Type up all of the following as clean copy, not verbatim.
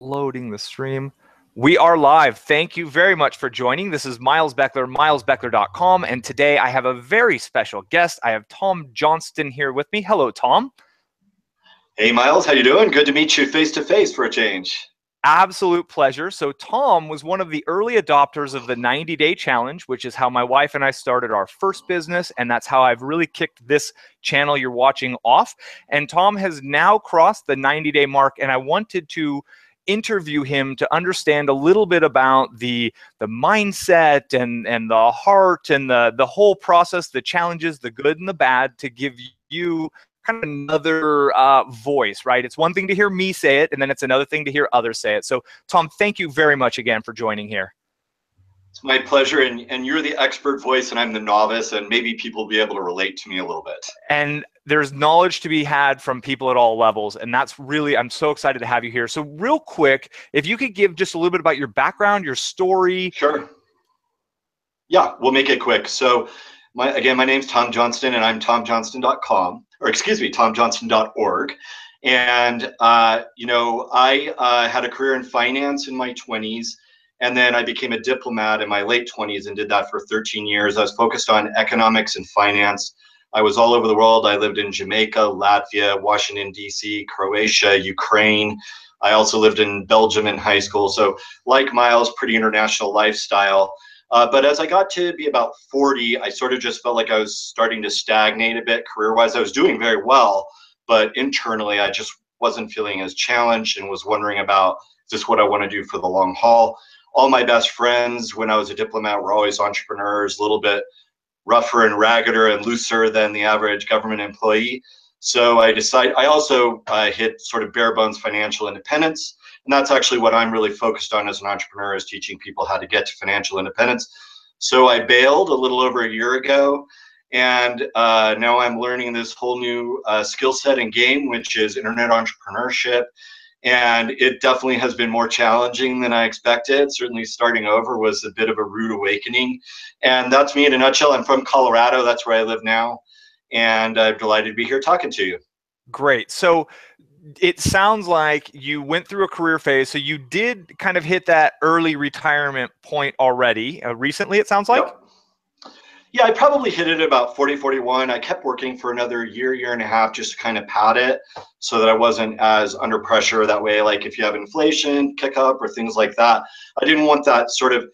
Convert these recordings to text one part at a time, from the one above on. Loading the stream. We are live. Thank you very much for joining. This is Miles Beckler, milesbeckler.com, and today I have a very special guest. I have Tom Johnston here with me. Hello, Tom. Hey, Miles. How you doing? Good to meet you face to face for a change. Absolute pleasure. So Tom was one of the early adopters of the 90-day challenge, which is how my wife and I started our first business. And that's how I've really kicked this channel you're watching off. And Tom has now crossed the 90-day mark. And I wanted to interview him to understand a little bit about the mindset and the heart and the whole process, the challenges, the good and the bad, to give you kind of another voice, right? It's one thing to hear me say it, and then it's another thing to hear others say it. So Tom, thank you very much again for joining here. It's my pleasure, and you're the expert voice and I'm the novice, and maybe people will be able to relate to me a little bit. And there's knowledge to be had from people at all levels, and that's really, I'm so excited to have you here. So real quick, if you could give just a little bit about your background, your story. Sure. Yeah, we'll make it quick. So again, my name's Tom Johnston, and I'm tomjohnston.com. Or excuse me, tomjohnston.org. And, you know, I had a career in finance in my 20s, and then I became a diplomat in my late 20s and did that for 13 years. I was focused on economics and finance. I was all over the world. I lived in Jamaica, Latvia, Washington DC, Croatia, Ukraine. I also lived in Belgium in high school. So like Miles, pretty international lifestyle. But as I got to be about 40, I sort of just felt like I was starting to stagnate a bit career-wise. I was doing very well, but internally I just wasn't feeling as challenged and was wondering about, is this what I want to do for the long haul? All my best friends when I was a diplomat were always entrepreneurs, a little bit rougher and raggeder and looser than the average government employee. So I decided, I also hit sort of bare bones financial independence. And that's actually what I'm really focused on as an entrepreneur, is teaching people how to get to financial independence. So I bailed a little over a year ago, and now I'm learning this whole new skill set and game, which is internet entrepreneurship. And it definitely has been more challenging than I expected. Certainly starting over was a bit of a rude awakening. And that's me in a nutshell. I'm from Colorado. That's where I live now. And I'm delighted to be here talking to you. Great. So it sounds like you went through a career phase, so you did kind of hit that early retirement point already recently, it sounds like? Yep. Yeah, I probably hit it about 40, 41. I kept working for another year, year and a half, just to kind of pad it so that I wasn't as under pressure that way. Like if you have inflation, kick up or things like that. I didn't want that sort of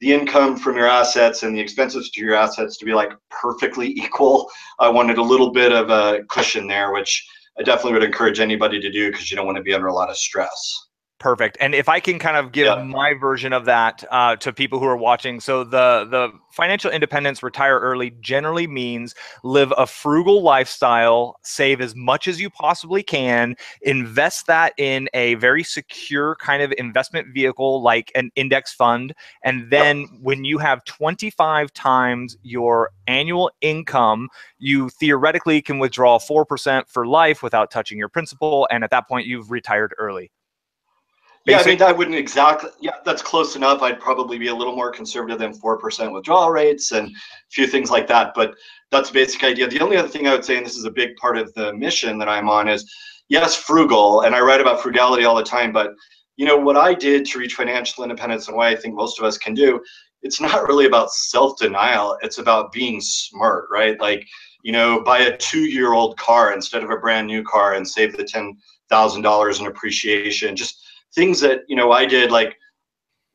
the income from your assets and the expenses to your assets to be like perfectly equal. I wanted a little bit of a cushion there, which I definitely would encourage anybody to do, because you don't want to be under a lot of stress. Perfect. And if I can kind of give my version of that to people who are watching. So the financial independence, retire early, generally means live a frugal lifestyle, save as much as you possibly can, invest that in a very secure kind of investment vehicle like an index fund. And then when you have 25 times your annual income, you theoretically can withdraw 4% for life without touching your principal. And at that point, you've retired early. Yeah, I mean, I wouldn't exactly, yeah, that's close enough. I'd probably be a little more conservative than 4% withdrawal rates and a few things like that. But that's the basic idea. The only other thing I would say, and this is a big part of the mission that I'm on, is yes, frugal. And I write about frugality all the time. But, you know, what I did to reach financial independence and why I think most of us can do, it's not really about self-denial. It's about being smart, right? Like, you know, buy a 2-year-old car instead of a brand new car and save the $10,000 in appreciation. Just things that, you know, I did. Like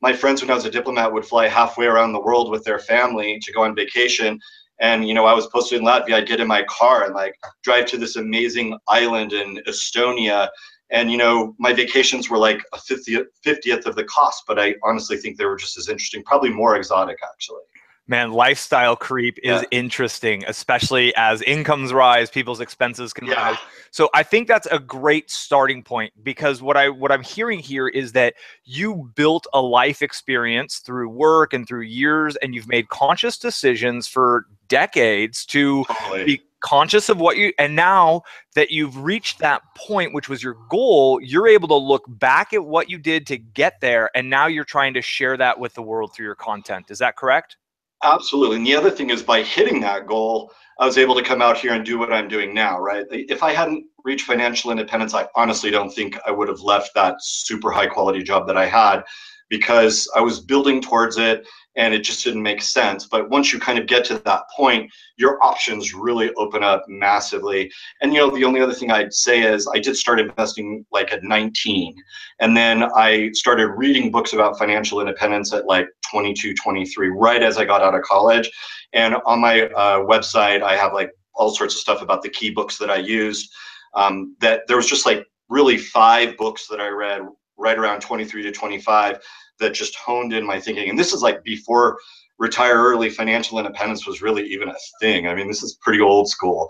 my friends when I was a diplomat would fly halfway around the world with their family to go on vacation. And, you know, I was posted in Latvia. I'd get in my car and like drive to this amazing island in Estonia. And, you know, my vacations were like a 50th of the cost, but I honestly think they were just as interesting, probably more exotic actually. Man, lifestyle creep is interesting, especially as incomes rise, people's expenses can rise. So I think that's a great starting point, because what I'm hearing here is that you built a life experience through work and through years, and you've made conscious decisions for decades to be conscious of what you, and now that you've reached that point, which was your goal, you're able to look back at what you did to get there, and now you're trying to share that with the world through your content. Is that correct? Absolutely. And the other thing is, by hitting that goal, I was able to come out here and do what I'm doing now, right? If I hadn't reached financial independence, I honestly don't think I would have left that super high quality job that I had, because I was building towards it and it just didn't make sense. But once you kind of get to that point, your options really open up massively. And you know, the only other thing I'd say is I did start investing like at 19. And then I started reading books about financial independence at like 22, 23, right as I got out of college. And on my website, I have like all sorts of stuff about the key books that I used. That there was just like really 5 books that I read right around 23 to 25 that just honed in my thinking. And this is like before retire early, financial independence was really even a thing. I mean, this is pretty old school.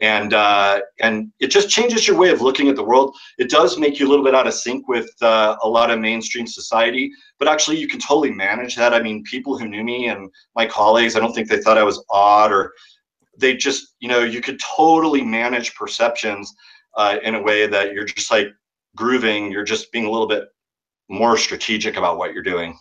And it just changes your way of looking at the world. It does make you a little bit out of sync with a lot of mainstream society, but actually you can totally manage that. I mean, people who knew me and my colleagues, I don't think they thought I was odd, or they just, you know, you could totally manage perceptions in a way that you're just like grooving, you're just being a little bit more strategic about what you're doing.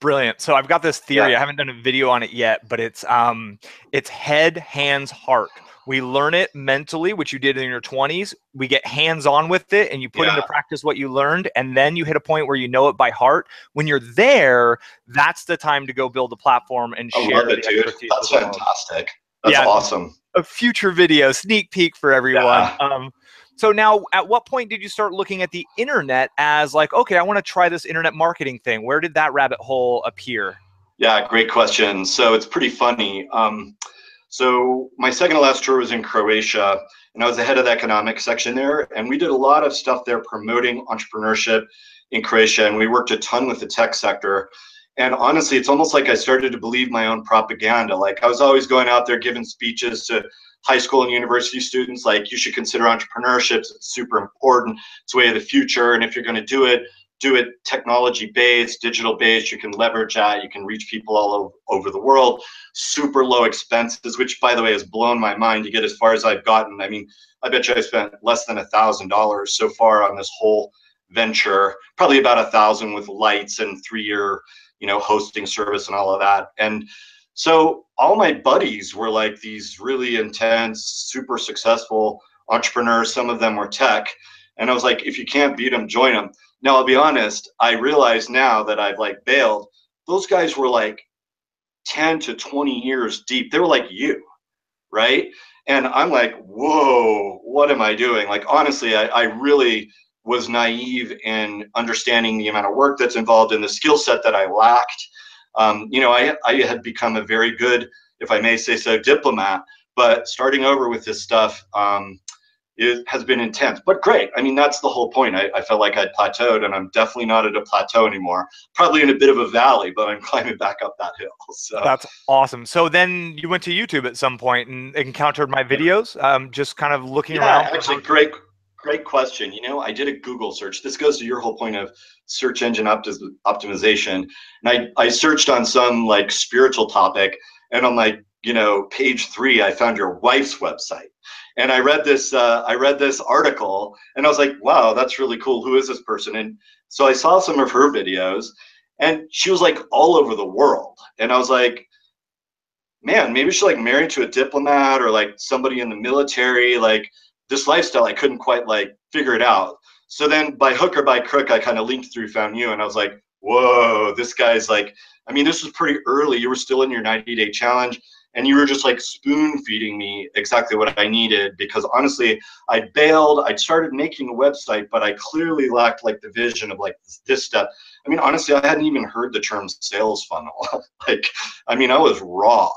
Brilliant. So I've got this theory. Yeah. I haven't done a video on it yet, but it's head, hands, heart. We learn it mentally, which you did in your 20s. We get hands-on with it, and you put into practice what you learned, and then you hit a point where you know it by heart. When you're there, that's the time to go build a platform and share. I love it, dude. That's fantastic. That's awesome. A future video, sneak peek for everyone. Yeah. So now, at what point did you start looking at the internet as like, okay, I want to try this internet marketing thing? Where did that rabbit hole appear? Yeah, great question. So it's pretty funny. So my second to last tour was in Croatia, and I was the head of the economics section there. And we did a lot of stuff there promoting entrepreneurship in Croatia, and we worked a ton with the tech sector. And honestly, it's almost like I started to believe my own propaganda. Like I was always going out there giving speeches to high school and university students, like, you should consider entrepreneurship, it's super important, it's the way of the future, and if you're going to do it technology-based, digital-based, you can leverage that, you can reach people all over the world, super low expenses, which, by the way, has blown my mind. You get as far as I've gotten. I mean, I bet you I spent less than $1,000 so far on this whole venture, probably about 1,000 with lights and 3-year, you know, hosting service and all of that. And so all my buddies were like these really intense, super successful entrepreneurs. Some of them were tech. And I was like, if you can't beat them, join them. Now, I'll be honest, I realize now that I've like bailed. Those guys were like 10 to 20 years deep. They were like you, right? And I'm like, whoa, what am I doing? Like, honestly, I really was naive in understanding the amount of work that's involved and the skill set that I lacked. You know, I had become a very good, if I may say so, diplomat, but starting over with this stuff it has been intense, but great. I mean, that's the whole point. I felt like I'd plateaued, and I'm definitely not at a plateau anymore. Probably in a bit of a valley, but I'm climbing back up that hill. So. That's awesome. So then you went to YouTube at some point and encountered my videos, just kind of looking around. Actually, great question. You know, I did a Google search. This goes to your whole point of search engine optimization. And I searched on some like spiritual topic, and on like, you know, page 3, I found your wife's website. And I read this article, and I was like, wow, that's really cool. Who is this person? And so I saw some of her videos, and she was like all over the world. And I was like, man, maybe she's like married to a diplomat or like somebody in the military, like this lifestyle. I couldn't quite like figure it out. So then by hook or by crook, I kind of linked through, found you, and I was like, whoa, this guy's like, I mean, this was pretty early. You were still in your 90-day challenge, and you were just like spoon feeding me exactly what I needed, because honestly, I bailed. I'd started making a website, but I clearly lacked like the vision of like this step. I mean, honestly, I hadn't even heard the term sales funnel. Like, I mean, I was raw.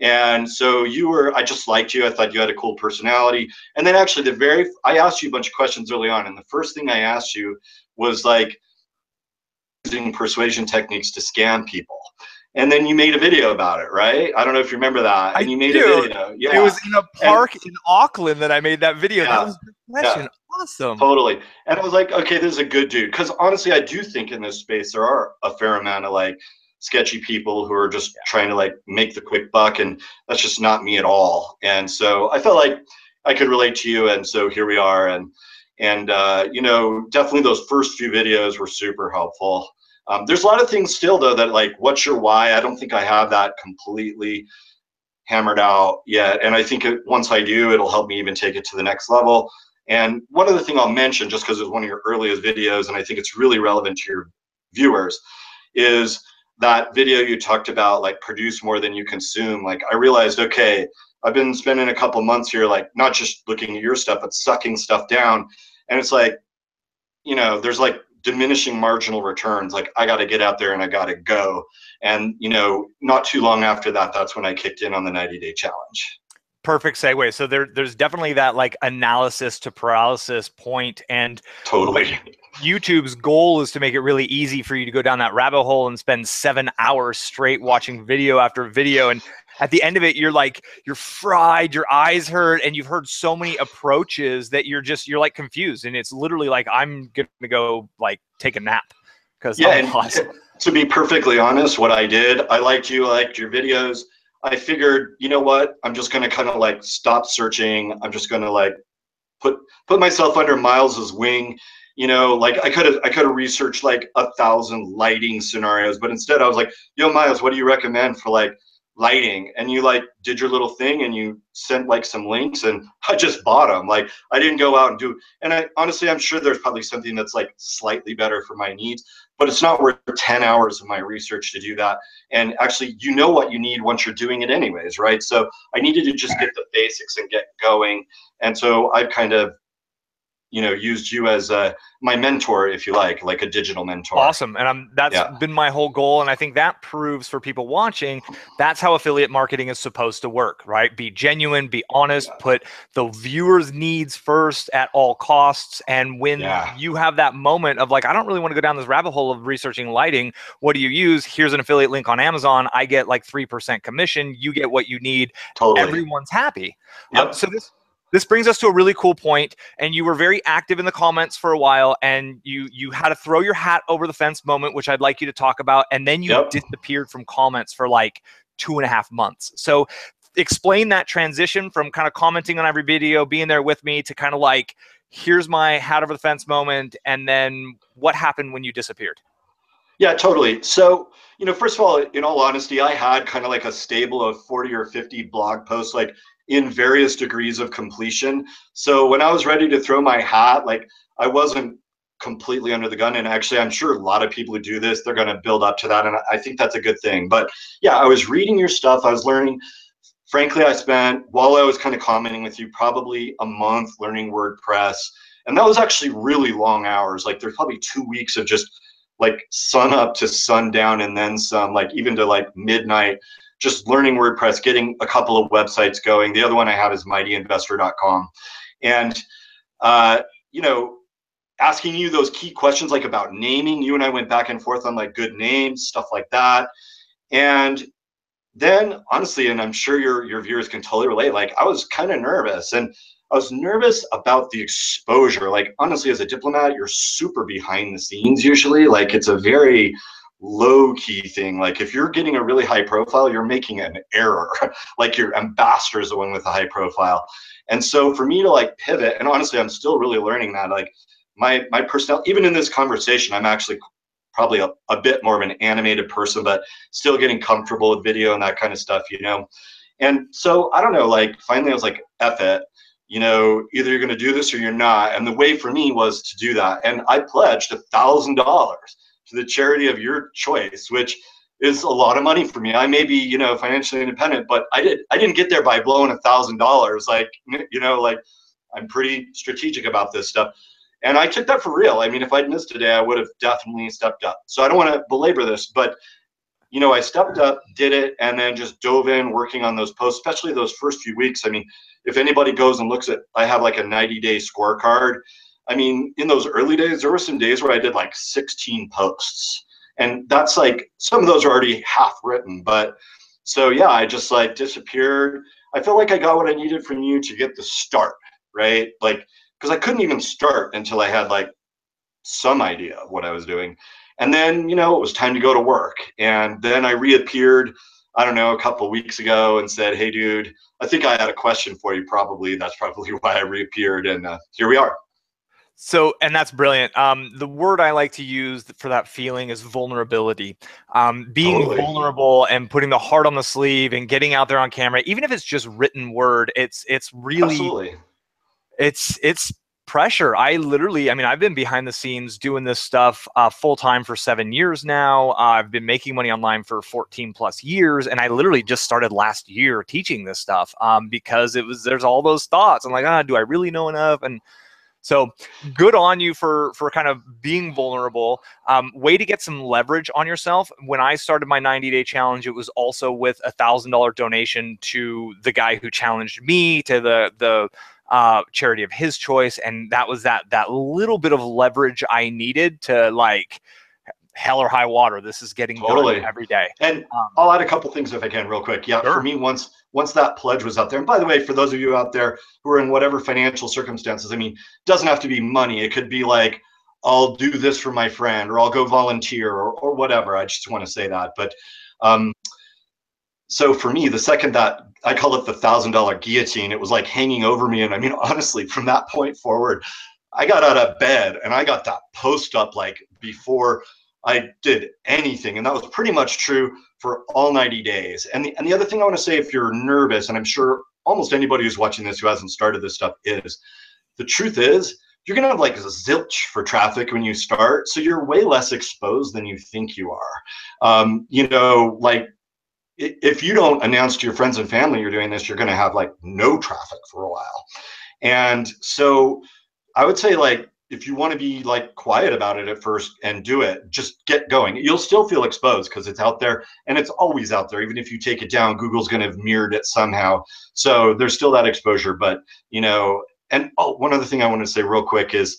And so you were, I just liked you. I thought you had a cool personality. And then actually I asked you a bunch of questions early on. And the first thing I asked you was like using persuasion techniques to scam people. And then you made a video about it, right? I don't know if you remember that. And you made a video. Yeah. It was in a park in Auckland that I made that video. Yeah. That was the question. Yeah. Awesome. Totally. And I was like, okay, this is a good dude. Because honestly, I do think in this space, there are a fair amount of like sketchy people who are just trying to like make the quick buck, and that's just not me at all. And so I felt like I could relate to you, and so here we are. And you know, definitely those first few videos were super helpful. There's a lot of things still though that, like, what's your why? I don't think I have that completely hammered out yet, and I think once I do, it'll help me even take it to the next level. And one other thing I'll mention, just because it was one of your earliest videos, and I think it's really relevant to your viewers, is that video you talked about, like, produce more than you consume. Like, I realized, okay, I've been spending a couple months here, like, not just looking at your stuff, but sucking stuff down. And it's like, you know, there's like diminishing marginal returns. Like, I got to get out there and I got to go. And, you know, not too long after that, that's when I kicked in on the 90-day challenge. Perfect segue. So there's definitely that, like, analysis to paralysis point, and totally. YouTube's goal is to make it really easy for you to go down that rabbit hole and spend 7 hours straight watching video after video. And at the end of it, you're like, you're fried, your eyes hurt, and you've heard so many approaches that you're like confused. And it's literally like, I'm going to go, like, take a nap. Because to be perfectly honest, what I did, I liked your videos. I figured, you know what, I'm just gonna kind of like stop searching. I'm just gonna like put myself under Miles's wing. You know, like I could have researched like 1,000 lighting scenarios, but instead I was like, yo, Miles, what do you recommend for like lighting? And you like did your little thing and you sent like some links, and I just bought them. Like, I didn't go out and do, and I honestly, I'm sure there's probably something that's like slightly better for my needs, but it's not worth 10 hours of my research to do that. And actually, you know what you need once you're doing it anyways, right? So I needed to just get the basics and get going. And so I've kind of, you know, used you as my mentor, if you like a digital mentor. Awesome. And that's been my whole goal. And I think that proves for people watching, that's how affiliate marketing is supposed to work, right? Be genuine, be honest, put the viewer's needs first at all costs. And when you have that moment of like, I don't really want to go down this rabbit hole of researching lighting. What do you use? Here's an affiliate link on Amazon. I get like 3% commission. You get what you need. Totally. Everyone's happy. Yep. So this brings us to a really cool point, and you were very active in the comments for a while, and you had a throw your hat over the fence moment, which I'd like you to talk about, and then you disappeared from comments for like 2.5 months. So explain that transition from kind of commenting on every video, being there with me, to kind of like, here's my hat over the fence moment, and then what happened when you disappeared? Yeah, totally. So, you know, first of all, in all honesty, I had kind of like a stable of 40 or 50 blog posts, like, in various degrees of completion. So when I was ready to throw my hat, like, I wasn't completely under the gun. And actually, I'm sure a lot of people who do this, they're going to build up to that. And I think that's a good thing. But yeah, I was reading your stuff. I was learning. Frankly, I spent, while I was kind of commenting with you, probably a month learning WordPress. And that was actually really long hours. Like, there's probably 2 weeks of just like sun up to sundown and then some, like even to like midnight, just learning WordPress, getting a couple of websites going. The other one I have is MightyInvestor.com. And, you know, asking you those key questions like about naming. You and I went back and forth on like good names, stuff like that. And then honestly, and I'm sure your viewers can totally relate, like I was kind of nervous. And I was nervous about the exposure. Like, honestly, as a diplomat, you're super behind the scenes usually. Like, it's a very low-key thing. Like, if you're getting a really high profile, you're making an error. Like, your ambassador is the one with the high profile. And so for me to like pivot, and honestly, I'm still really learning that, like my personality, even in this conversation, I'm actually probably a bit more of an animated person, but still getting comfortable with video and that kind of stuff, you know? And so I don't know, like finally I was like, F it, you know, either you're going to do this or you're not. And the way for me was to do that. And I pledged $1,000 to the charity of your choice, which is a lot of money for me. I may be, you know, financially independent, but I didn't get there by blowing $1,000. Like, you know, like I'm pretty strategic about this stuff. And I took that for real. I mean, if I'd missed a day, I would have definitely stepped up. So I don't want to belabor this, but you know, I stepped up, did it, and then just dove in working on those posts, especially those first few weeks. I mean, if anybody goes and looks at, I have like a 90-day scorecard. I mean, in those early days, there were some days where I did like 16 posts. And that's like, some of those are already half written. But so yeah, I just like disappeared. I felt like I got what I needed from you to get the start, right? Like, because I couldn't even start until I had like some idea of what I was doing. And then, you know, it was time to go to work. And then I reappeared, I don't know, a couple of weeks ago and said, hey, dude, I think I had a question for you probably. That's probably why I reappeared. And here we are. So, and that's brilliant. The word I like to use for that feeling is vulnerability. Being vulnerable and putting the heart on the sleeve and getting out there on camera, even if it's just written word, it's really, it's pressure. I mean, I've been behind the scenes doing this stuff full time for 7 years now. I've been making money online for 14 plus years. And I literally just started last year teaching this stuff because it was, there's all those thoughts. I'm like, do I really know enough? And so good on you for kind of being vulnerable. Way to get some leverage on yourself. When I started my 90-day challenge, it was also with a $1,000 donation to the guy who challenged me, to the charity of his choice. And that was that little bit of leverage I needed to, like, hell or high water, this is getting better every day. And I'll add a couple things if I can real quick. Yeah, sure. For me, once that pledge was out there, and by the way, for those of you out there who are in whatever financial circumstances, I mean, it doesn't have to be money. It could be like, I'll do this for my friend, or I'll go volunteer, or whatever. I just want to say that. But so for me, the second that, I call it the $1,000 guillotine, it was like hanging over me. And I mean, honestly, from that point forward, I got out of bed and I got that post up like before I did anything. And that was pretty much true for all 90 days. And the other thing I want to say, if you're nervous, and I'm sure almost anybody who's watching this who hasn't started this stuff is, the truth is you're going to have like a zilch for traffic when you start. So you're way less exposed than you think you are. You know, like if you don't announce to your friends and family you're doing this, you're going to have like no traffic for a while. And so I would say, like, if you want to be like quiet about it at first and do it, just get going. You'll still feel exposed because it's out there, and it's always out there. Even if you take it down, Google's going to have mirrored it somehow. So there's still that exposure, but, you know, and one other thing I want to say real quick is,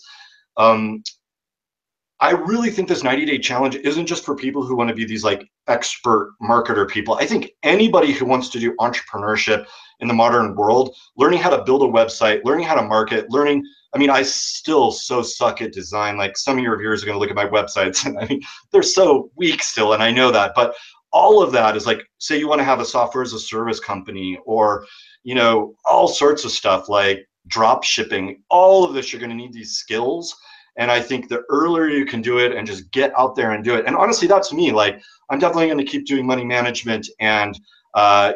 I really think this 90-day challenge isn't just for people who want to be these like expert marketer people. I think anybody who wants to do entrepreneurship in the modern world, learning how to build a website, learning how to market, learning, I mean, I still so suck at design. Like, some of your viewers are going to look at my websites and I mean, they're so weak still. And I know that, but all of that is like, say you want to have a software as a service company, or, you know, all sorts of stuff like drop shipping, all of this, you're going to need these skills. And I think the earlier you can do it and just get out there and do it. And honestly, that's me. Like, I'm definitely going to keep doing money management and,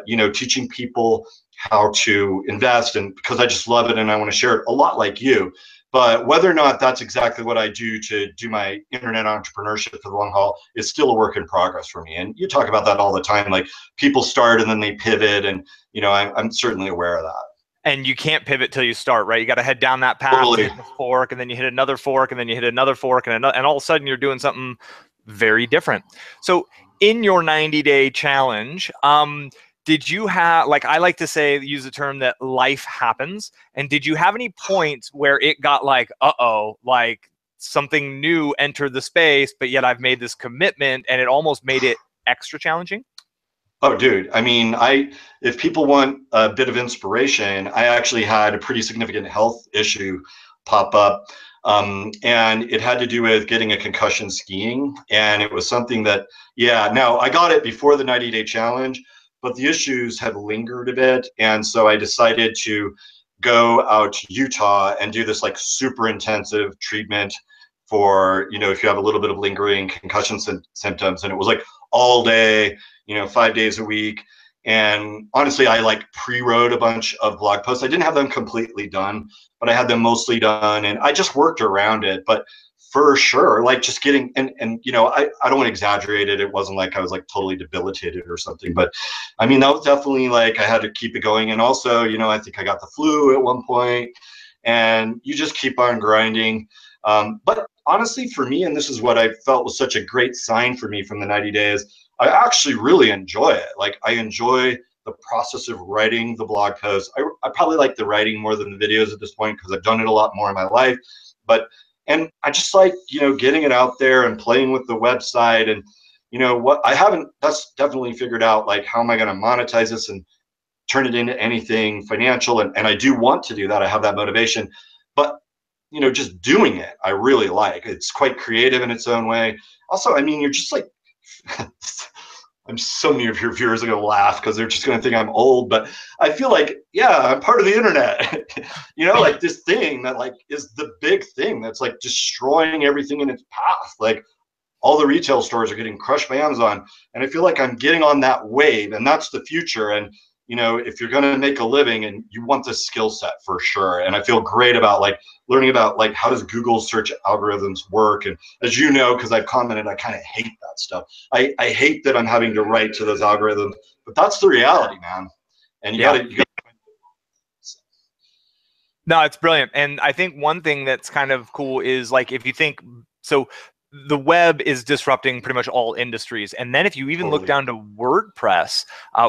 you know, teaching people how to invest, and because I just love it and I want to share it a lot like you. But whether or not that's exactly what I do to do my internet entrepreneurship for the long haul is still a work in progress for me. And you talk about that all the time. Like, people start and then they pivot. And, you know, I'm certainly aware of that. And you can't pivot till you start, right? You got to head down that path, hit the fork, and then you hit another fork, and then you hit another fork, and all of a sudden you're doing something very different. So in your 90-day challenge, did you have, like, I like to say, use the term that life happens. And did you have any points where it got like, uh-oh, like something new entered the space, but yet I've made this commitment and it almost made it extra challenging? Oh, dude. I mean, if people want a bit of inspiration, I actually had a pretty significant health issue pop up. And it had to do with getting a concussion skiing. And it was something that, yeah, now I got it before the 90-day challenge, but the issues had lingered a bit. And so I decided to go out to Utah and do this like super intensive treatment for, you know, if you have a little bit of lingering concussion symptoms. And it was like all day, you know, 5 days a week. And honestly, I like pre-wrote a bunch of blog posts. I didn't have them completely done, but I had them mostly done, and I just worked around it. But for sure, like, just getting, and you know, I don't want to exaggerate it. It wasn't like I was like totally debilitated or something, but I mean, that was definitely like, I had to keep it going. And also, you know, I think I got the flu at one point, and you just keep on grinding. But honestly, for me, and this is what I felt was such a great sign for me from the 90 days, I actually really enjoy it. Like, I enjoy the process of writing the blog posts. I probably like the writing more than the videos at this point because I've done it a lot more in my life. But, and I just like, you know, getting it out there and playing with the website. And, you know, what I haven't, that's definitely figured out, like, how am I going to monetize this and turn it into anything financial? And I do want to do that. I have that motivation. But, you know, just doing it, I really like. It's quite creative in its own way. Also, I mean, you're just like I'm so many of your viewers are going to laugh because they're just going to think I'm old, but I feel like, yeah, I'm part of the internet, you know, like this thing that like is the big thing that's like destroying everything in its path. Like all the retail stores are getting crushed by Amazon. And I feel like I'm getting on that wave, and that's the future. And, you know, if you're going to make a living and you want the skill set for sure. And I feel great about like learning about like, how does Google search algorithms work? And as you know, because I've commented, I kind of hate that stuff. I hate that I'm having to write to those algorithms, but that's the reality, man. And you gotta. No, it's brilliant. And I think one thing that's kind of cool is like, if you think, so the web is disrupting pretty much all industries. And then if you even look down to WordPress, I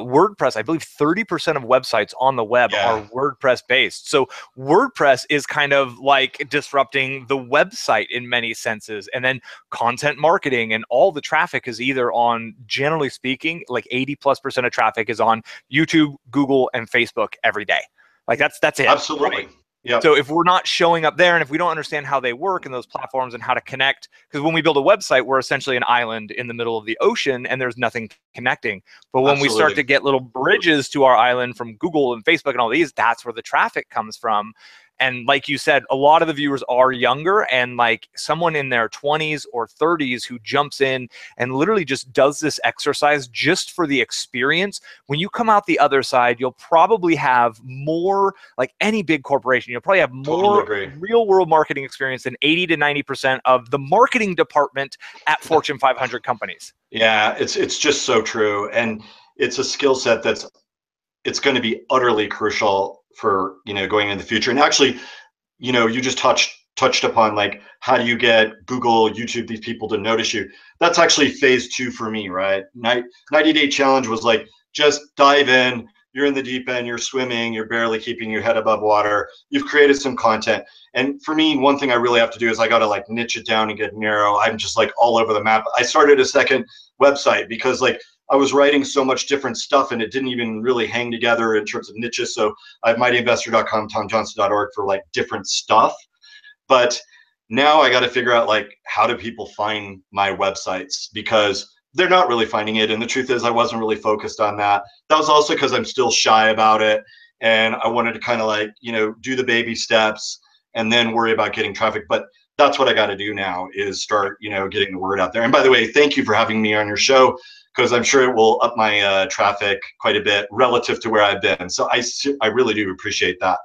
believe 30% of websites on the web are WordPress based. So WordPress is kind of like disrupting the website in many senses. And then content marketing and all the traffic is either on, generally speaking, like 80+% of traffic is on YouTube, Google, and Facebook every day. Like that's it. Absolutely. Right? Yep. So if we're not showing up there, and if we don't understand how they work and those platforms and how to connect, because when we build a website, we're essentially an island in the middle of the ocean and there's nothing connecting. But when we start to get little bridges to our island from Google and Facebook and all these, that's where the traffic comes from. And like you said, a lot of the viewers are younger, and like someone in their 20s or 30s who jumps in and literally just does this exercise just for the experience. When you come out the other side, you'll probably have more, like any big corporation, you'll probably have more real world marketing experience than 80 to 90% of the marketing department at Fortune 500 companies. Yeah, it's just so true. And it's a skill set that's, it's going to be utterly crucial for, you know, going in the future. And actually, you know, you just touched upon like, how do you get Google, YouTube, these people to notice you? That's actually phase 2 for me, right? 90-day challenge was like, just dive in. You're in the deep end, you're swimming, you're barely keeping your head above water. You've created some content. And for me, one thing I really have to do is I got to like niche it down and get narrow. I'm just like all over the map. I started a second website because like I was writing so much different stuff and it didn't even really hang together in terms of niches. So I have MightyInvestor.com, tomjohnston.org for like different stuff. But now I got to figure out like, how do people find my websites? Because they're not really finding it. And the truth is I wasn't really focused on that. That was also because I'm still shy about it. And I wanted to kind of like, you know, do the baby steps and then worry about getting traffic. But that's what I got to do now is start, you know, getting the word out there. And by the way, thank you for having me on your show, because I'm sure it will up my traffic quite a bit relative to where I've been. So I really do appreciate that.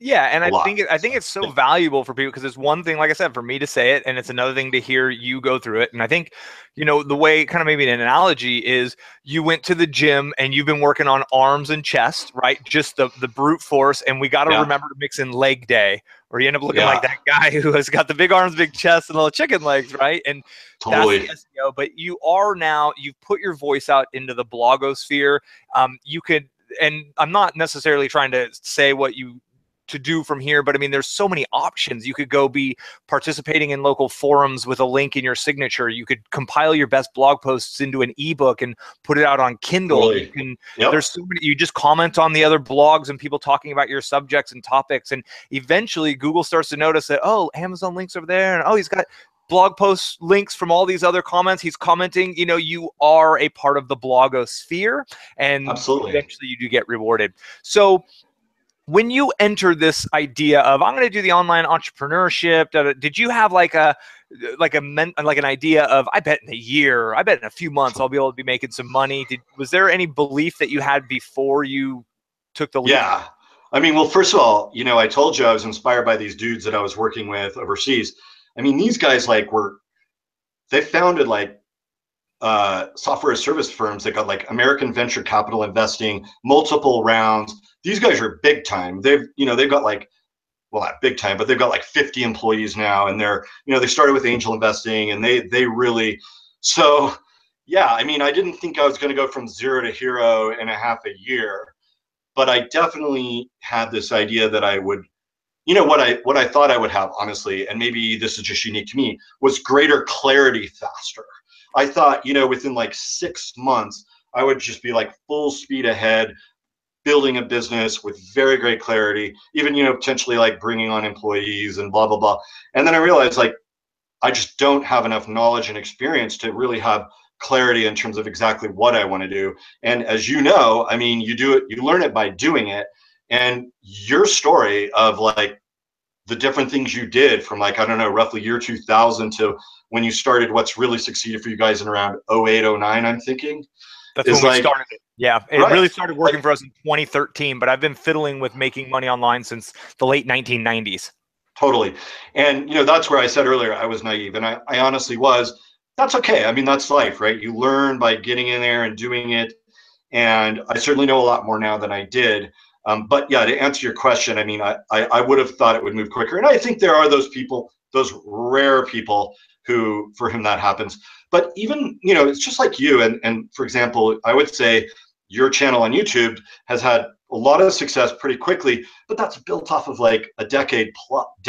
Yeah, and I think it's so valuable for people, because it's one thing, like I said, for me to say it, and it's another thing to hear you go through it. And I think, you know, the way kind of maybe an analogy is you went to the gym and you've been working on arms and chest, right? Just the brute force. And we got to remember to mix in leg day, or you end up looking like that guy who has got the big arms, big chest, and little chicken legs, right? And that's the SEO. But you are now, you've put your voice out into the blogosphere. You could, and I'm not necessarily trying to say what you to do from here, but I mean, there's so many options. You could go be participating in local forums with a link in your signature. You could compile your best blog posts into an ebook and put it out on Kindle. Really? You can, there's so many, you just comment on the other blogs and people talking about your subjects and topics. And eventually Google starts to notice that, oh, Amazon links over there. And oh, he's got blog posts links from all these other comments he's commenting. You know, you are a part of the blogosphere, and eventually you do get rewarded. So when you enter this idea of, I'm going to do the online entrepreneurship, did you have like an idea of, I bet in a year, I bet in a few months, I'll be able to be making some money? Was there any belief that you had before you took the leap? Yeah. I mean, well, first of all, you know, I told you I was inspired by these dudes that I was working with overseas. I mean, these guys like they founded like software service firms that got like American venture capital investing, multiple rounds. These guys are big time. They've got like, well, not big time, but they've got like 50 employees now, and they're, you know, they started with angel investing, and they really, so yeah, I mean, I didn't think I was going to go from zero to hero in half a year, but I definitely had this idea that I would, you know, what I thought I would have, honestly, and maybe this is just unique to me, was greater clarity faster. I thought, you know, within like 6 months, I would just be like full speed ahead, building a business with very great clarity, even, you know, potentially like bringing on employees and blah, blah, blah. And then I realized like, I just don't have enough knowledge and experience to really have clarity in terms of exactly what I want to do. And as you know, I mean, you do it, you learn it by doing it. And your story of like the different things you did from like, I don't know, roughly year 2000 to when you started, what's really succeeded for you guys in around 08, 09, I'm thinking. That's when we started it. Yeah, it really started working for us in 2013, but I've been fiddling with making money online since the late 1990s. Totally. And, you know, that's where I said earlier, I was naive, and I honestly was. That's okay. I mean, that's life, right? You learn by getting in there and doing it. And I certainly know a lot more now than I did. But yeah, to answer your question, I mean, I would have thought it would move quicker. And I think there are those people, those rare people who, for whom that happens. But even, you know, it's just like you. And for example, I would say your channel on YouTube has had a lot of success pretty quickly, but that's built off of like a decade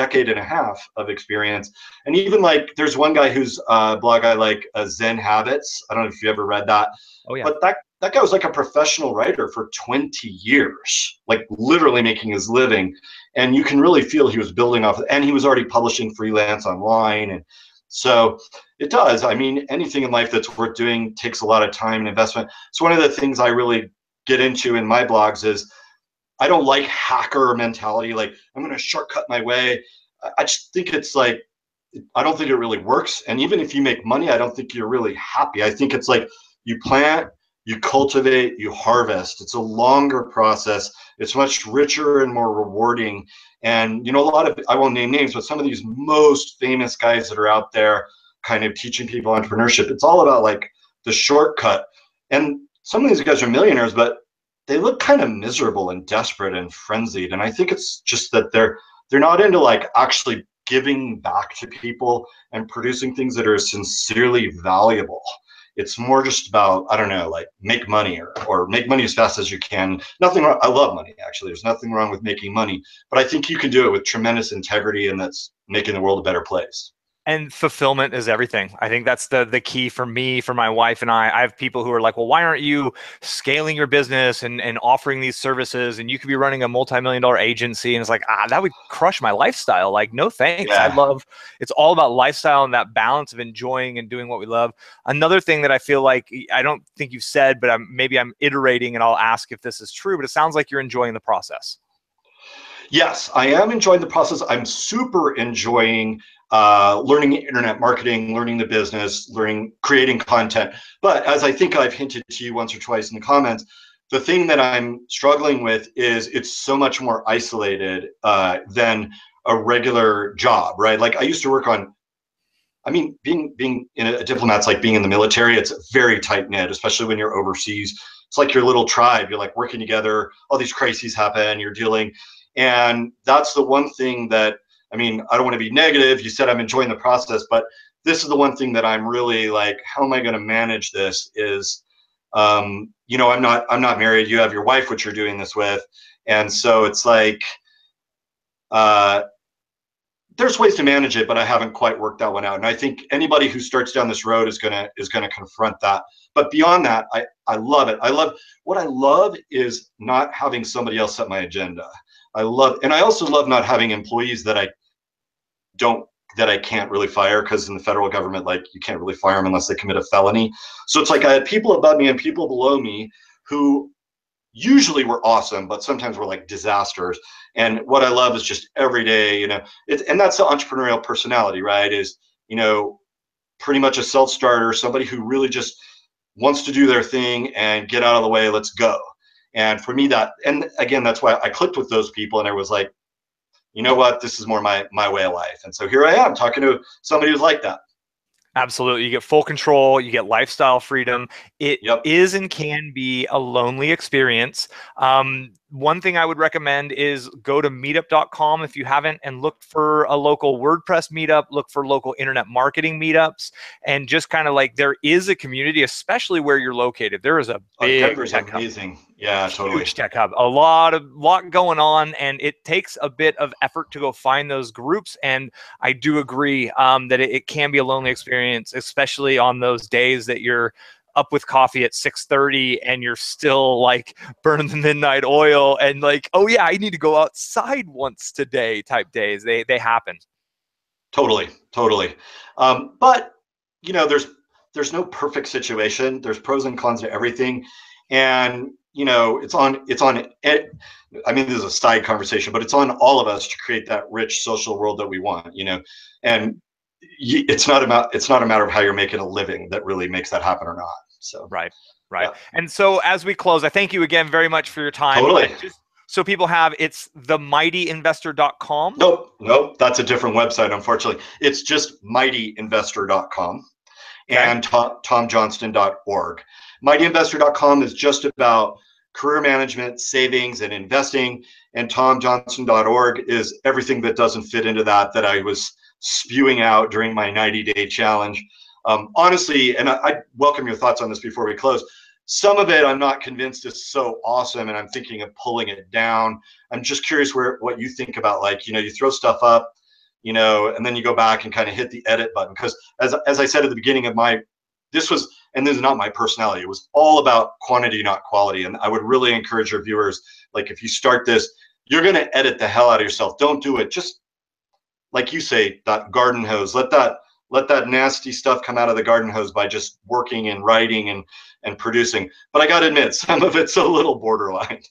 and a half of experience. And even like, there's one guy whose blog I like, Zen Habits. I don't know if you ever read that. Oh yeah. But that guy was like a professional writer for 20 years, like literally making his living. And you can really feel he was building off, and he was already publishing freelance online. And so it does. I mean, anything in life that's worth doing takes a lot of time and investment. So one of the things I really get into in my blogs is I don't like hacker mentality. Like, I'm going to shortcut my way. I just think it's like, I don't think it really works. And even if you make money, I don't think you're really happy. I think it's like you plant, you cultivate, you harvest. It's a longer process. It's much richer and more rewarding. And, you know, a lot of, I won't name names, but some of these most famous guys that are out there kind of teaching people entrepreneurship, it's all about like the shortcut. And some of these guys are millionaires, but they look kind of miserable and desperate and frenzied. And I think it's just that they're not into like actually giving back to people and producing things that are sincerely valuable. It's more just about, I don't know, like make money or make money as fast as you can. Nothing wrong. I love money, actually. There's nothing wrong with making money, but I think you can do it with tremendous integrity, and that's making the world a better place. And fulfillment is everything. I think that's the key for me, for my wife and I. I have people who are like, well, why aren't you scaling your business and offering these services? And you could be running a multi-million-dollar agency. And it's like, that would crush my lifestyle. Like, no thanks. Yeah. It's all about lifestyle and that balance of enjoying and doing what we love. Another thing that I feel like, I don't think you've said, but maybe I'm iterating, and I'll ask if this is true, but it sounds like you're enjoying the process. Yes, I am enjoying the process. I'm super enjoying learning internet marketing, learning the business, learning creating content. But as I think I've hinted to you once or twice in the comments, the thing that I'm struggling with is it's so much more isolated than a regular job, right? Like I used to work on, I mean, being in a diplomat's like being in the military. It's very tight knit, especially when you're overseas. It's like your little tribe. You're like working together. All these crises happen. You're dealing. And that's the one thing that, I mean, I don't want to be negative. You said I'm enjoying the process, but this is the one thing that I'm really like, how am I going to manage this is, you know, I'm not married. You have your wife, which you're doing this with. And so it's like, there's ways to manage it, but I haven't quite worked that one out. And I think anybody who starts down this road is going to confront that. But beyond that, I love it. What I love is not having somebody else set my agenda. And I also love not having employees that I can't really fire, because in the federal government, like you can't really fire them unless they commit a felony. So it's like I had people above me and people below me who usually were awesome, but sometimes were like disasters. And what I love is just every day, you know, and that's the entrepreneurial personality, right? Is, you know, pretty much a self-starter, somebody who really just wants to do their thing and get out of the way, let's go. And for me and again, that's why I clicked with those people, and I was like, you know what, this is more my way of life. And so here I am talking to somebody who's like that. Absolutely. You get full control. You get lifestyle freedom. It is and can be a lonely experience. One thing I would recommend is go to meetup.com if you haven't, and look for a local WordPress meetup, look for local internet marketing meetups, and just kind of like there is a community, especially where you're located. There is a big Denver's tech amazing. Hub. Yeah, totally. Huge tech hub. A lot going on, and it takes a bit of effort to go find those groups. And I do agree that it can be a lonely experience, especially on those days that you're up with coffee at 6:30 and you're still like burning the midnight oil and like, oh yeah, I need to go outside once today type days. They happen. Totally. But you know, there's no perfect situation. There's pros and cons to everything. And, you know, I mean, this is a side conversation, but it's on all of us to create that rich social world that we want, you know, and it's not a matter of how you're making a living that really makes that happen or not. So, right. Yeah. And so as we close, I thank you again very much for your time. Totally. So people have, it's the MightyInvestor.com? Nope, that's a different website, unfortunately. It's just MightyInvestor.com and tomjohnston.org. MightyInvestor.com is just about career management, savings, and investing, and tomjohnston.org is everything that doesn't fit into that I was spewing out during my 90-day challenge. Honestly, and I welcome your thoughts on this before we close. Some of it I'm not convinced is so awesome, and I'm thinking of pulling it down. I'm just curious what you think about, like, you know, you throw stuff up, you know, and then you go back and kind of hit the edit button. Because as I said at the beginning of this is not my personality. It was all about quantity, not quality. And I would really encourage your viewers, like, if you start this, you're going to edit the hell out of yourself. Don't do it. Just like you say, that garden hose, let that nasty stuff come out of the garden hose by just working and writing and producing. But I got to admit, some of it's a little borderline.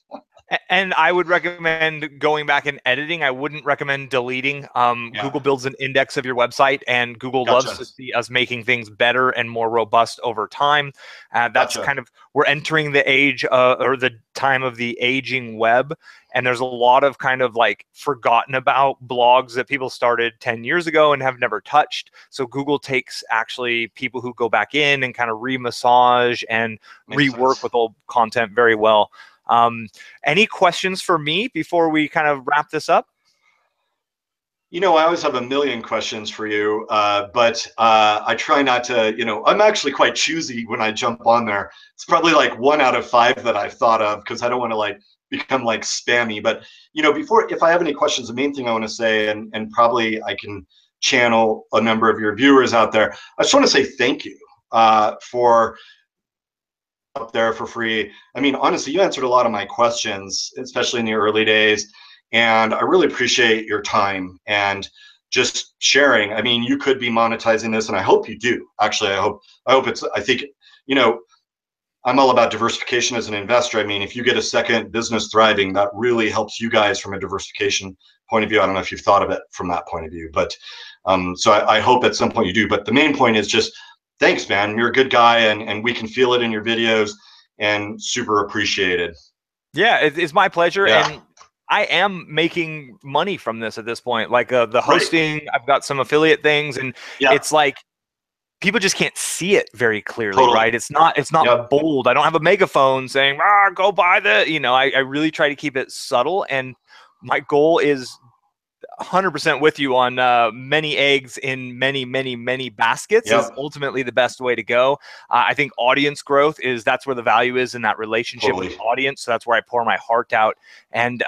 And I would recommend going back and editing. I wouldn't recommend deleting. Yeah. Google builds an index of your website, and Google loves to see us making things better and more robust over time. That's kind of, we're entering the age or the time of the aging web. And there's a lot of kind of like forgotten about blogs that people started 10 years ago and have never touched. So Google takes actually people who go back in and kind of remassage and rework with old content very well. Any questions for me before we kind of wrap this up? You know, I always have a million questions for you, but I try not to, you know, I'm actually quite choosy when I jump on there. It's probably like 1 out of 5 that I've thought of, because I don't want to like become like spammy. But, you know, if I have any questions, the main thing I want to say, and probably I can channel a number of your viewers out there, I just want to say thank you for up there for free. I mean, honestly, you answered a lot of my questions, especially in the early days. And I really appreciate your time and just sharing. I mean, you could be monetizing this, and I hope you do. Actually, I hope it's, I think, you know, I'm all about diversification as an investor. I mean, if you get a second business thriving, that really helps you guys from a diversification point of view. I don't know if you've thought of it from that point of view, but so I hope at some point you do. But the main point is just, thanks, man. You're a good guy, and we can feel it in your videos, and super appreciated. Yeah, it's my pleasure. Yeah. And I am making money from this at this point, like the hosting. Right. I've got some affiliate things, and it's like, people just can't see it very clearly, right? It's not bold. I don't have a megaphone saying, go buy the, you know, I really try to keep it subtle. And my goal is 100% with you on many eggs in many, many, many baskets is ultimately the best way to go. I think audience growth is, that's where the value is, in that relationship with the audience. So that's where I pour my heart out. And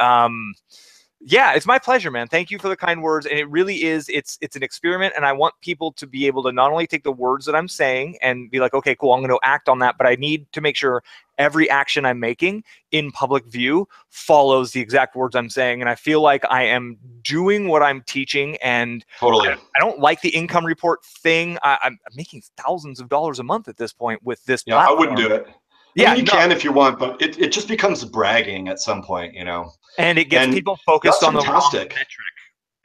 yeah, it's my pleasure, man. Thank you for the kind words. And it really is, it's an experiment. And I want people to be able to not only take the words that I'm saying and be like, okay, cool, I'm going to act on that, but I need to make sure every action I'm making in public view follows the exact words I'm saying. And I feel like I am doing what I'm teaching. And I don't like the income report thing. I'm making thousands of dollars a month at this point with this platform. I wouldn't do it. Yeah, I mean, you can if you want, but it just becomes bragging at some point, you know. And it gets people focused on the wrong metric.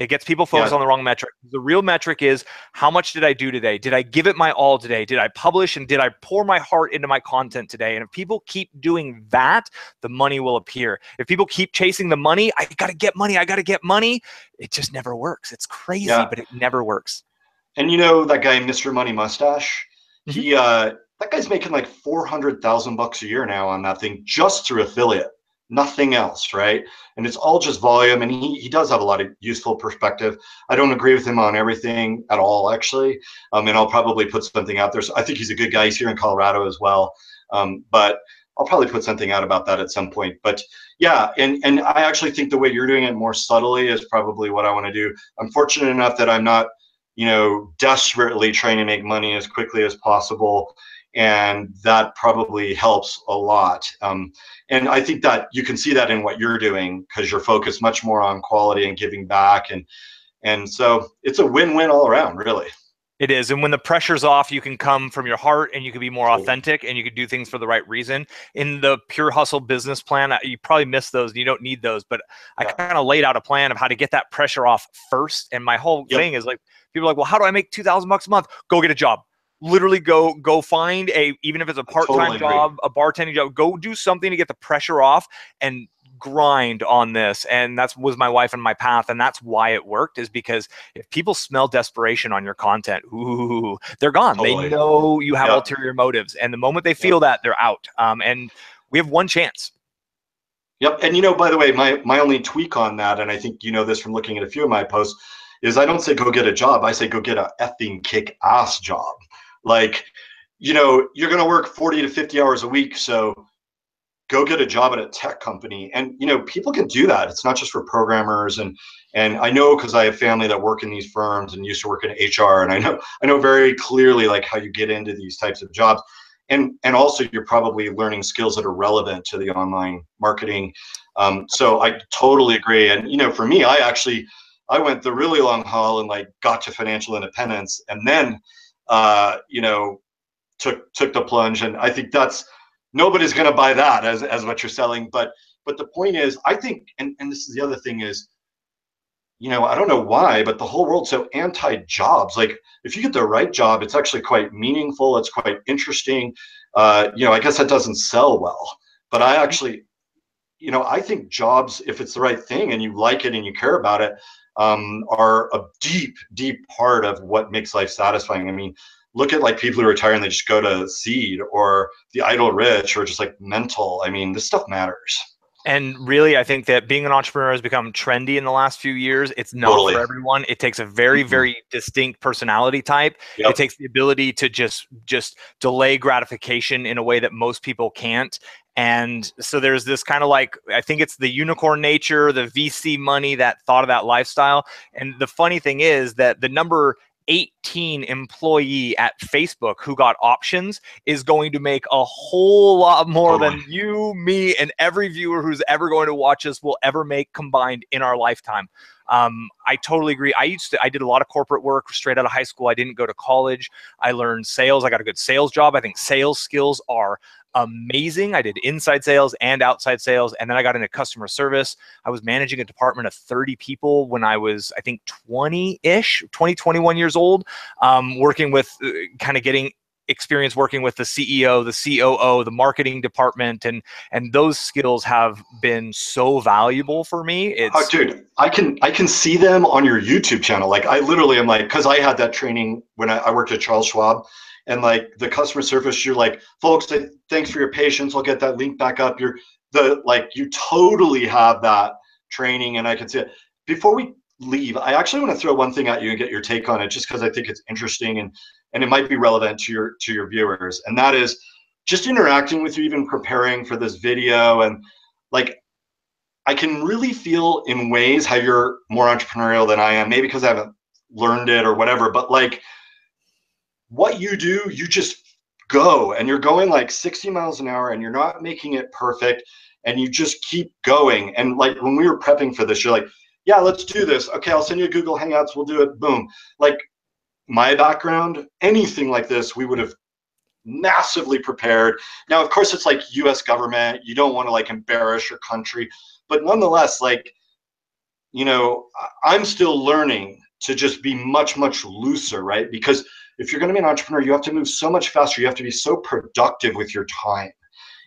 It gets people focused on the wrong metric. The real metric is, how much did I do today? Did I give it my all today? Did I publish, and did I pour my heart into my content today? And if people keep doing that, the money will appear. If people keep chasing the money, I got to get money. It just never works. It's crazy, but it never works. And you know that guy, Mr. Money Mustache, he that guy's making like $400,000 a year now on that thing, just through affiliate, nothing else, right? And it's all just volume. And he does have a lot of useful perspective. I don't agree with him on everything at all, actually. And I'll probably put something out there. So I think he's a good guy. He's here in Colorado as well. But I'll probably put something out about that at some point. But yeah, and I actually think the way you're doing it more subtly is probably what I want to do. I'm fortunate enough that I'm not, you know, desperately trying to make money as quickly as possible. And that probably helps a lot. And I think that you can see that in what you're doing, because you're focused much more on quality and giving back. And so it's a win-win all around, really. It is. And when the pressure's off, you can come from your heart and you can be more authentic and you can do things for the right reason. In the Pure Hustle business plan, you probably missed those. And you don't need those. But I kind of laid out a plan of how to get that pressure off first. And my whole thing is like, people are like, well, how do I make $2,000 a month? Go get a job. Literally go find a, even if it's a part-time job, a bartending job, go do something to get the pressure off and grind on this. And that was my wife and my path. And that's why it worked, is because if people smell desperation on your content, ooh, they're gone. They know you have ulterior motives. And the moment they feel that, they're out. And we have one chance. Yep. And, you know, by the way, my only tweak on that, and I think you know this from looking at a few of my posts, is I don't say go get a job. I say go get a effing kick-ass job. Like, you know, you're going to work 40 to 50 hours a week. So go get a job at a tech company. And, you know, people can do that. It's not just for programmers. And I know, because I have family that work in these firms and used to work in HR. And I know very clearly, like, how you get into these types of jobs. And also, you're probably learning skills that are relevant to the online marketing. So I totally agree. And, you know, for me, I went the really long haul and, like, got to financial independence, and then, you know, took the plunge. And I think that's, nobody's going to buy that as what you're selling. But the point is, I think, and this is the other thing is, you know, I don't know why, but the whole world's so anti-jobs. Like, if you get the right job, it's actually quite meaningful. It's quite interesting. You know, I guess that doesn't sell well, but I actually, you know, I think jobs, if it's the right thing and you like it and you care about it, are a deep, deep part of what makes life satisfying. I mean, look at, like, people who retire and they just go to Seed or the Idle Rich or just, like, Mental. I mean, this stuff matters. And really, I think that being an entrepreneur has become trendy in the last few years. It's not for everyone. It takes a very, very distinct personality type. Yep. It takes the ability to just delay gratification in a way that most people can't. And so there's this kind of, like, I think it's the unicorn nature, the VC money, that thought of that lifestyle. And the funny thing is that the number 18 employee at Facebook who got options is going to make a whole lot more than you, me, and every viewer who's ever going to watch us will ever make combined in our lifetime. I totally agree. I did a lot of corporate work straight out of high school. I didn't go to college. I learned sales. I got a good sales job. I think sales skills are amazing. I did inside sales and outside sales. And then I got into customer service. I was managing a department of 30 people when I was, I think, 21 years old, working with kind of getting experience working with the CEO, the COO, the marketing department, and those skills have been so valuable for me. It's, oh, dude, I can see them on your YouTube channel. Like, I literally am, like, because I had that training when I worked at Charles Schwab, and, like, the customer service, you're like, folks, thanks for your patience. I'll get that link back up. You totally have that training, and I can see it. Before we leave, I actually want to throw one thing at you and get your take on it, just because I think it's interesting and it might be relevant to your viewers. And that is just interacting with you, even preparing for this video. And, like, I can really feel in ways how you're more entrepreneurial than I am, maybe because I haven't learned it or whatever, but, like, what you do, you just go, and you're going, like, 60 miles an hour and you're not making it perfect, and you just keep going. And, like, when we were prepping for this, you're like, yeah, let's do this. Okay, I'll send you a Google Hangouts. We'll do it. Boom. Like, my background, anything like this, we would have massively prepared. Now, of course, it's, like, U.S. government. You don't want to, like, embarrass your country. But nonetheless, like, you know, I'm still learning to just be much, much looser, right? Because if you're going to be an entrepreneur, you have to move so much faster. You have to be so productive with your time.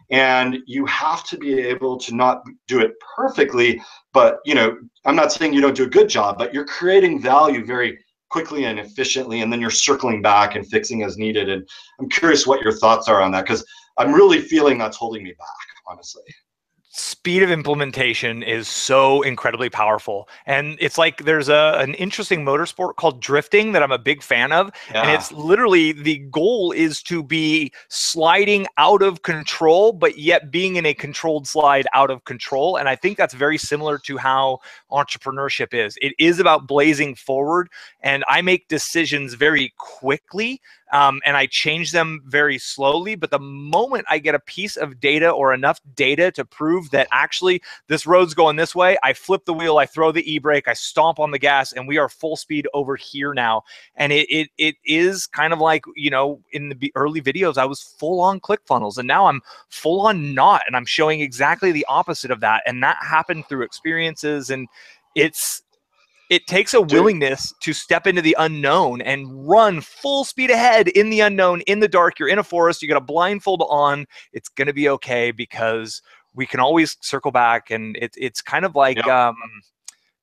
And you have to be able to not do it perfectly, but, you know, I'm not saying you don't do a good job, but you're creating value very quickly and efficiently, and then you're circling back and fixing as needed. And I'm curious what your thoughts are on that, because I'm really feeling that's holding me back, honestly. Speed of implementation is so incredibly powerful. And it's like, there's an interesting motorsport called drifting that I'm a big fan of. Yeah. And it's literally, the goal is to be sliding out of control, but yet being in a controlled slide out of control. And I think that's very similar to how entrepreneurship is. It is about blazing forward. And I make decisions very quickly and I change them very slowly. But the moment I get a piece of data or enough data to prove that actually this road's going this way, I flip the wheel, I throw the e-brake, I stomp on the gas, and we are full speed over here now. And it is kind of like, you know, in the early videos, I was full on ClickFunnels, and now I'm full on not, and I'm showing exactly the opposite of that. And that happened through experiences, and it takes a willingness to step into the unknown and run full speed ahead in the unknown, in the dark. You're in a forest, you got a blindfold on, it's going to be okay, because we can always circle back. And it's kind of like, man,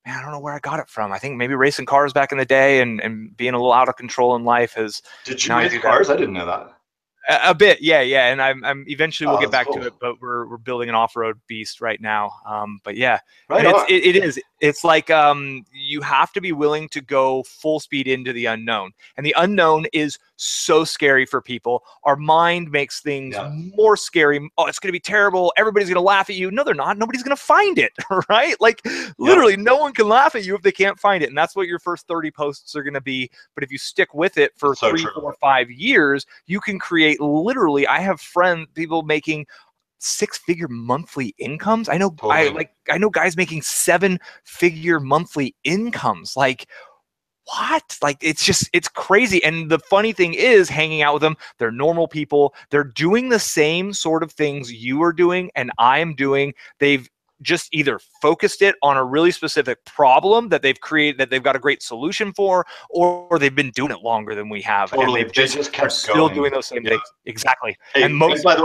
I don't know where I got it from. I think maybe racing cars back in the day and being a little out of control in life has. Did you race cars? I didn't know that. A bit, yeah, and I'm eventually we'll get back to it, but we're building an off-road beast right now. But yeah, right, and it's like you have to be willing to go full speed into the unknown, and the unknown is so scary for people. Our mind makes things more scary. Oh, it's going to be terrible. Everybody's going to laugh at you. No, they're not. Nobody's going to find it, right? Like literally, no one can laugh at you if they can't find it, and that's what your first 30 posts are going to be. But if you stick with it for 3, 4, 5 years, you can create. Literally, I have people making 6-figure monthly incomes. I know, totally. I know guys making 7-figure monthly incomes. Like, what? Like, it's crazy. And the funny thing is, hanging out with them, they're normal people. They're doing the same sort of things you are doing and I'm doing. They've just either focused it on a really specific problem that they've created, that they've got a great solution for, or they've been doing it longer than we have. Totally. And they just kept still doing those same things. Exactly. Hey, and most by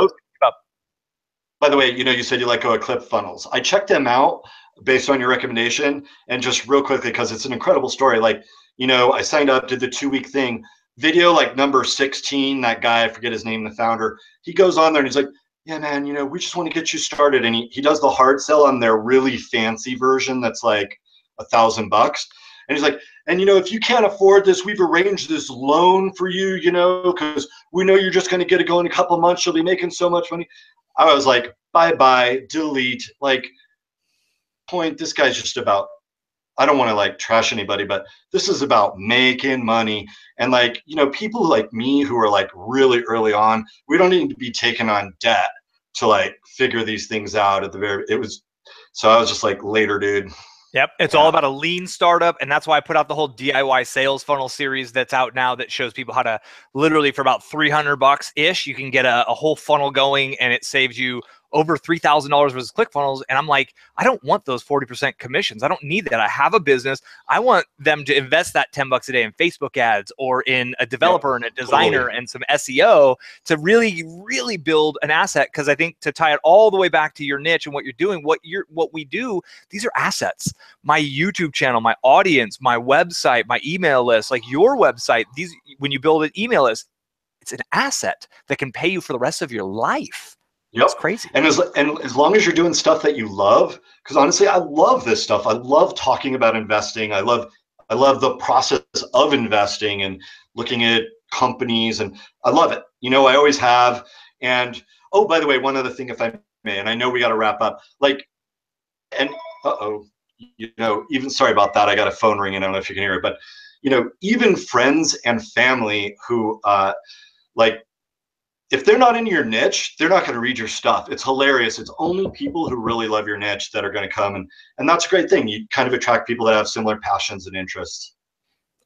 the way, you know, you said you let go of ClickFunnels. I checked them out based on your recommendation, and just real quickly, because it's an incredible story. Like, you know, I signed up, did the 2-week thing, video like number 16, that guy, I forget his name, the founder, he goes on there and he's like, yeah, man, you know, we just want to get you started. And he does the hard sell on their really fancy version that's like $1,000. And he's like, and, you know, if you can't afford this, we've arranged this loan for you, you know, because we know you're just going to get it going in a couple of months. You'll be making so much money. I was like, bye-bye, delete. Like, point, this guy's just about, I don't want to like trash anybody, but this is about making money. And like, you know, people like me who are like really early on, we don't need to be taking on debt to like figure these things out at the very, so I was just like, later, dude. Yep. It's all about a lean startup. And that's why I put out the whole DIY sales funnel series that's out now, that shows people how to literally for about $300 ish, you can get a whole funnel going, and it saves you over $3,000 versus ClickFunnels. And I'm like, I don't want those 40% commissions. I don't need that. I have a business. I want them to invest that $10 a day in Facebook ads, or in a developer and a designer and some SEO to really, really build an asset. Because I think, to tie it all the way back to your niche and what you're doing, what we do, these are assets. My YouTube channel, my audience, my website, my email list, like your website. These, when you build an email list, it's an asset that can pay you for the rest of your life. Yep. That's crazy. And as long as you're doing stuff that you love, because honestly, I love this stuff. I love talking about investing. I love the process of investing and looking at companies, and I love it. You know, I always have. And oh, by the way, one other thing, if I may, and I know we got to wrap up. Like, and you know, even sorry about that. I got a phone ringing. I don't know if you can hear it, but you know, even friends and family who like, if they're not in your niche, they're not going to read your stuff. It's hilarious. It's only people who really love your niche that are going to come. And that's a great thing. You kind of attract people that have similar passions and interests.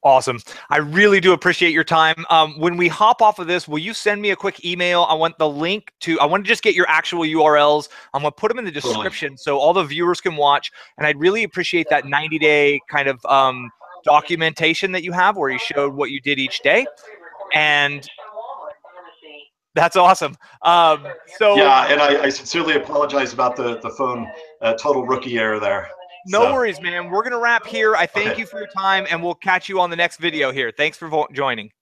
Awesome. I really do appreciate your time. When we hop off of this, will you send me a quick email? I want the link to, I want to just get your actual URLs. I'm going to put them in the description so all the viewers can watch. And I'd really appreciate that 90-day kind of documentation that you have, where you showed what you did each day. And that's awesome. Yeah, and I sincerely apologize about the phone, total rookie error there. No worries, man. We're going to wrap here. I thank you for your time, and we'll catch you on the next video here. Thanks for joining.